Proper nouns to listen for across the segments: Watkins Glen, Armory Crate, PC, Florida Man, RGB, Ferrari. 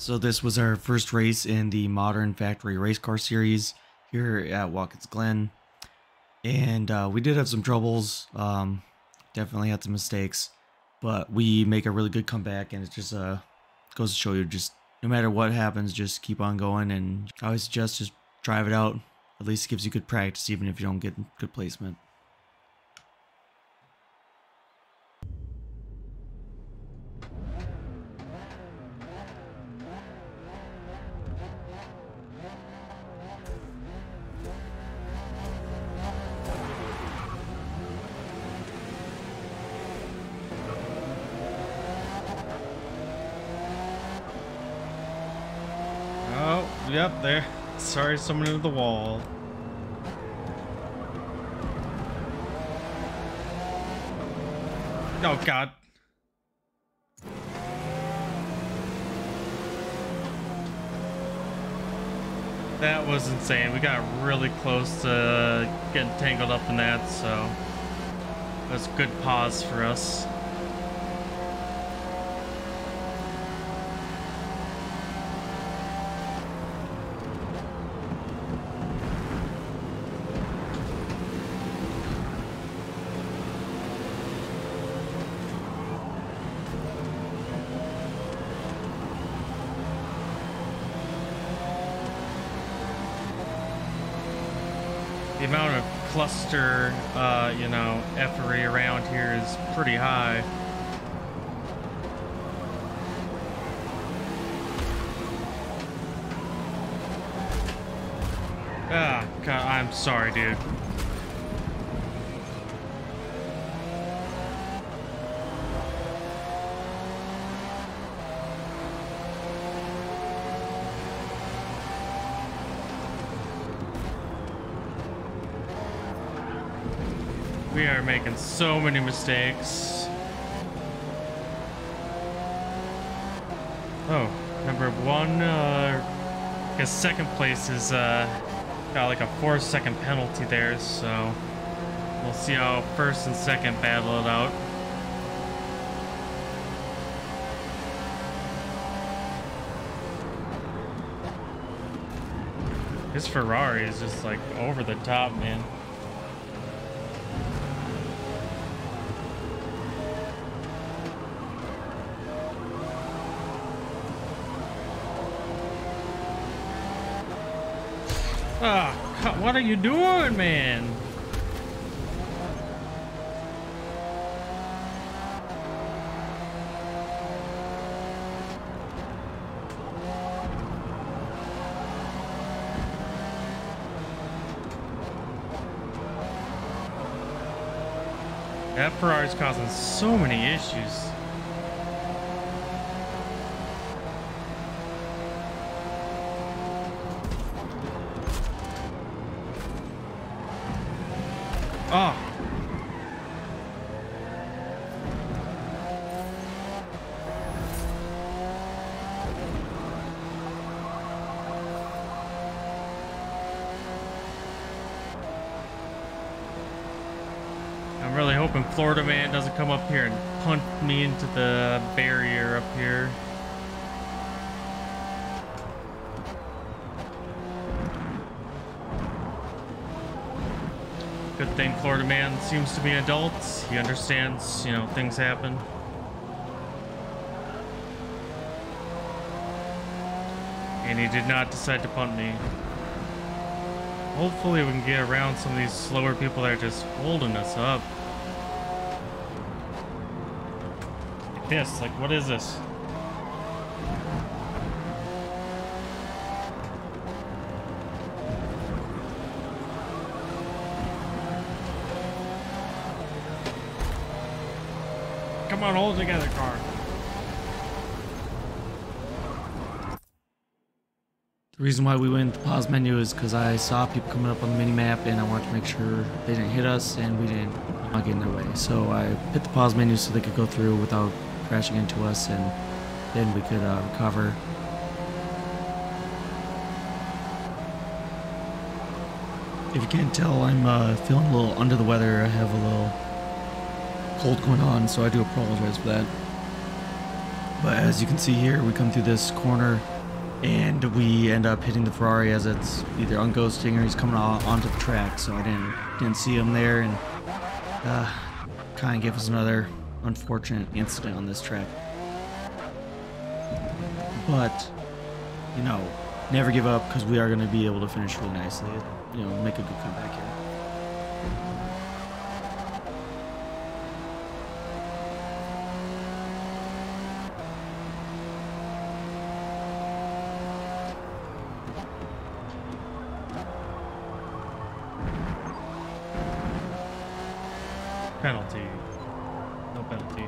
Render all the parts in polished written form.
So this was our first race in the Modern Factory Race Car Series here at Watkins Glen. And we did have some troubles, definitely had some mistakes, but we make a really good comeback, and it just goes to show you, just no matter what happens, just keep on going. And I always suggest just drive it out. At least it gives you good practice, even if you don't get good placement. Yep, there. Sorry, someone into the wall. Oh, God. That was insane. We got really close to getting tangled up in that, so that's a good pause for us. The amount of cluster, you know, effery around here is pretty high. Ah, God, I'm sorry, dude. We are making so many mistakes. Oh, number one, I guess second place is got like a 4-second penalty there, so we'll see how first and second battle it out. This Ferrari is just like over the top, man. Ah, oh, what are you doing, man? That Ferrari's causing so many issues. Oh. I'm really hoping Florida Man doesn't come up here and punt me into the barrier up here. Good thing Florida Man seems to be an adult. He understands, you know, things happen. And he did not decide to punt me. Hopefully we can get around some of these slower people that are just holding us up. Like this, like what is this? Come on, hold together, car. The reason why we went to the pause menu is because I saw people coming up on the mini map, and I wanted to make sure they didn't hit us and we didn't get in their way. So I hit the pause menu so they could go through without crashing into us, and then we could recover. If you can't tell, I'm feeling a little under the weather. I have a little cold going on, so I do apologize for that. But as you can see here, we come through this corner and we end up hitting the Ferrari as it's either unghosting or he's coming onto the track. So I didn't see him there, and kind of gave us another unfortunate incident on this track. But, you know, never give up, because we are going to be able to finish really nicely. You know, make a good comeback here. Penalty. No penalty.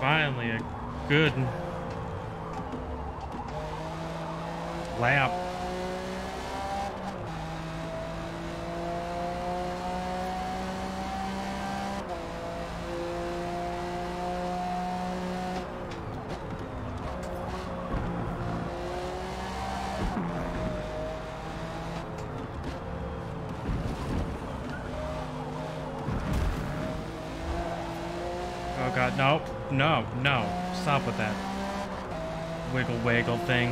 Finally, a good lap. Oh God, no. No, no. Stop with that wiggle waggle thing.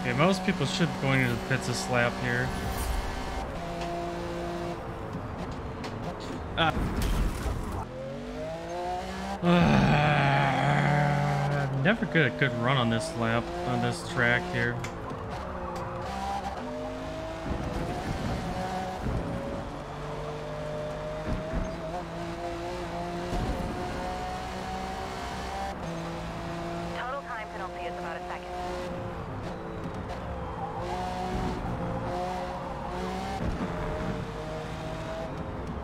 Okay, most people should be going into the pits of slap here. Never get a good run on this lap, on this track here. Total time penalty is about a second.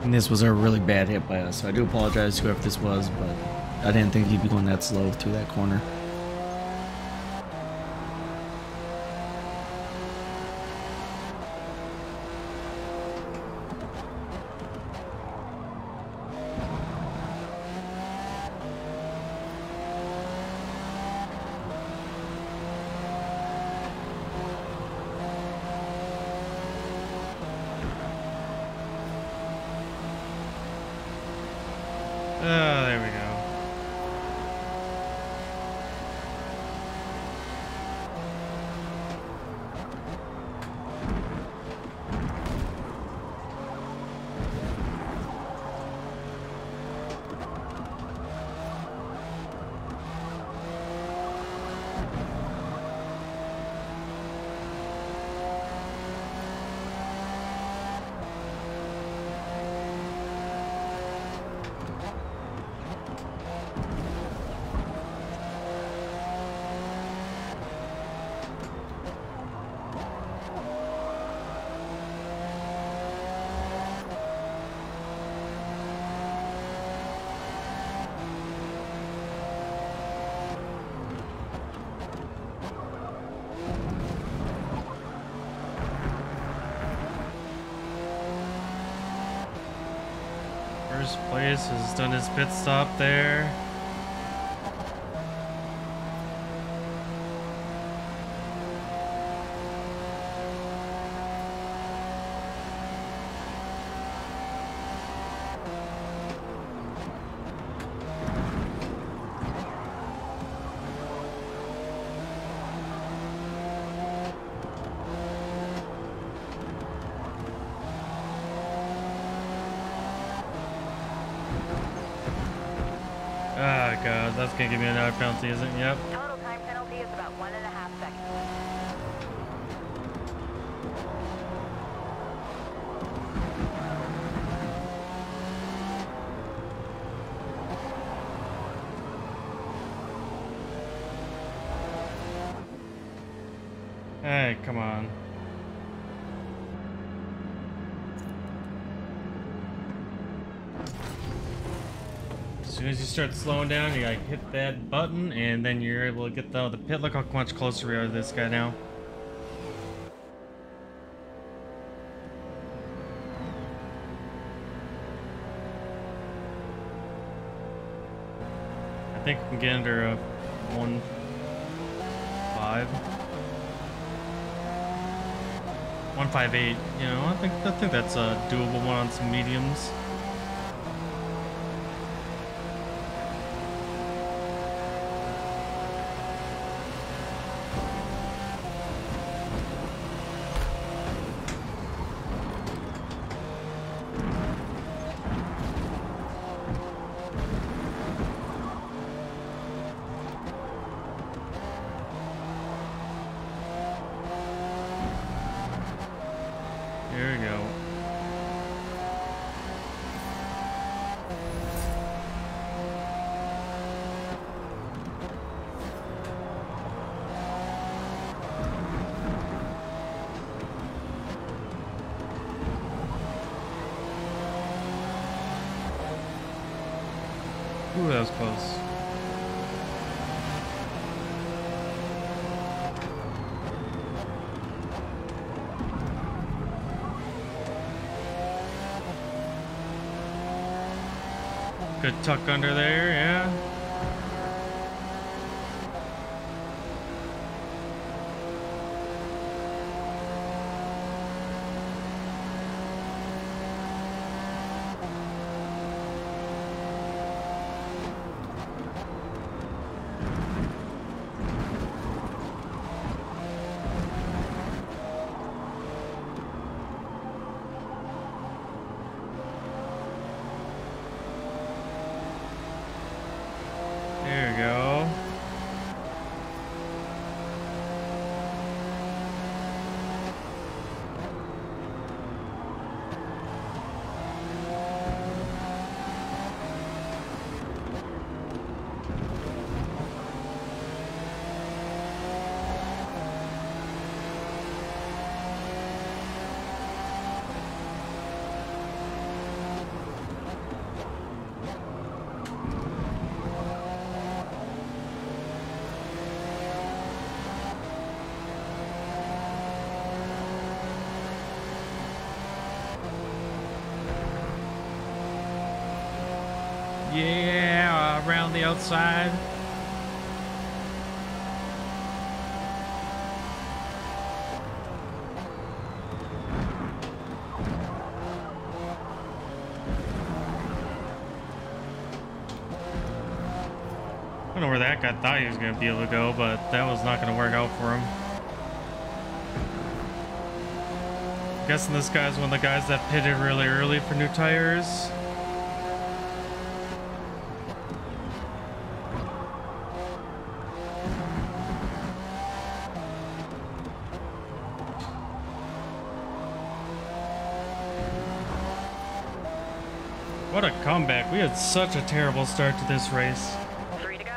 And this was a really bad hit by us, so I do apologize to whoever this was, but I didn't think he'd be going that slow through that corner. There we go. First place has done his pit stop there. God, that's gonna give me another penalty, isn't it? Yep. Total time penalty is about 1.5 seconds. Hey, come on. As soon as you start slowing down, you like hit that button, and then you're able to get the pit. Look how much closer we are to this guy now. I think we can get under a 1.58. You know, I think that's a doable one on some mediums. Ooh, that was close. Good tuck under there, yeah. Yeah, around the outside. I don't know where that guy thought he was going to be able to go, but that was not going to work out for him. I'm guessing this guy's one of the guys that pitted really early for new tires. What a comeback. We had such a terrible start to this race. 3 to go.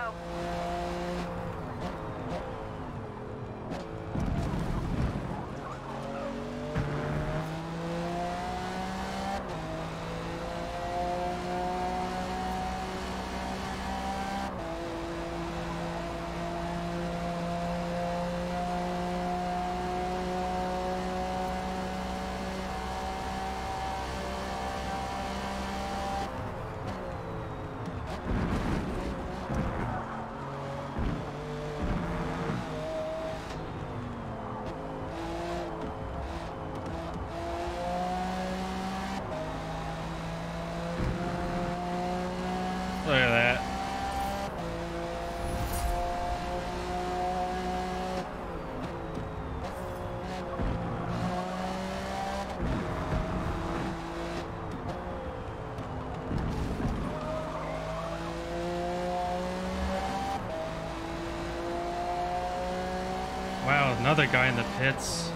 Wow, another guy in the pits.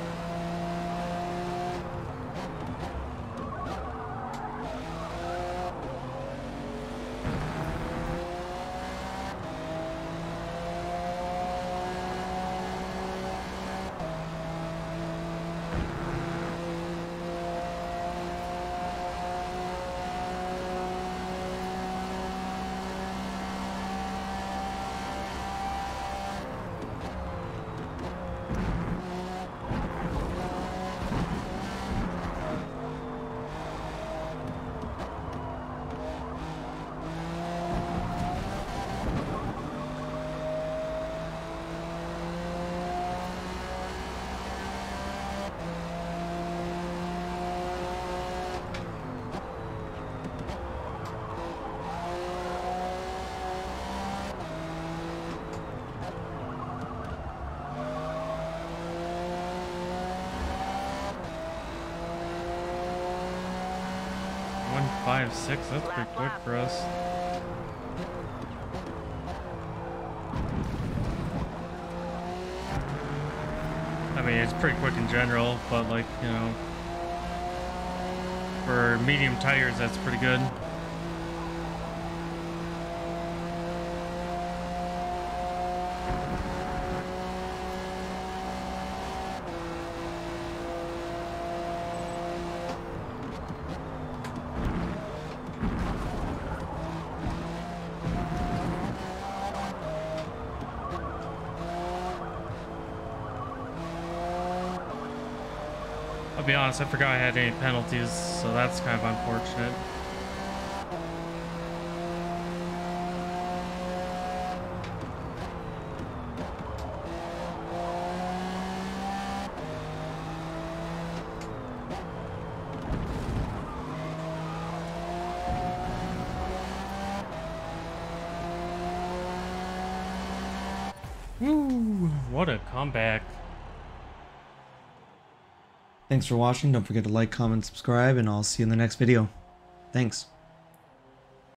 Six, that's pretty quick for us. I mean, it's pretty quick in general, but like, you know, for medium tires, that's pretty good. To be honest, I forgot I had any penalties, so that's kind of unfortunate. Woo! What a comeback. Thanks for watching. Don't forget to like, comment, subscribe, and I'll see you in the next video. Thanks.